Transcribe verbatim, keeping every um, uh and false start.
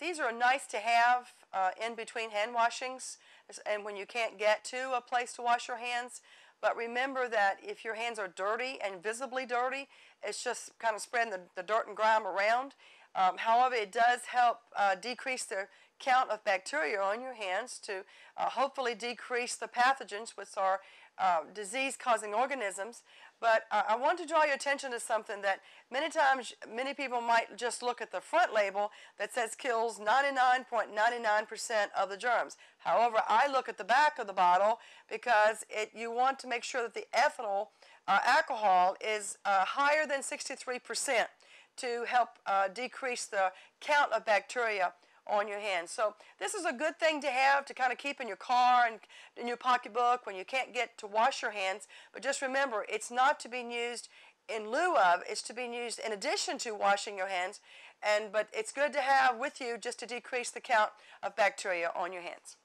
These are nice to have uh, in between hand washings and when you can't get to a place to wash your hands. But remember that if your hands are dirty and visibly dirty, it's just kind of spreading the, the dirt and grime around. Um, however, it does help uh, decrease the count of bacteria on your hands to uh, hopefully decrease the pathogens, which are uh, disease-causing organisms. But uh, I want to draw your attention to something that many times many people might just look at the front label that says kills ninety-nine point nine nine percent of the germs. However, I look at the back of the bottle because it, you want to make sure that the ethanol uh, alcohol is uh, higher than sixty-three percent to help uh, decrease the count of bacteria on your hands. So this is a good thing to have to kind of keep in your car and in your pocketbook when you can't get to wash your hands. But just remember, it's not to be used in lieu of, it's to be used in addition to washing your hands. And but it's good to have with you just to decrease the count of bacteria on your hands.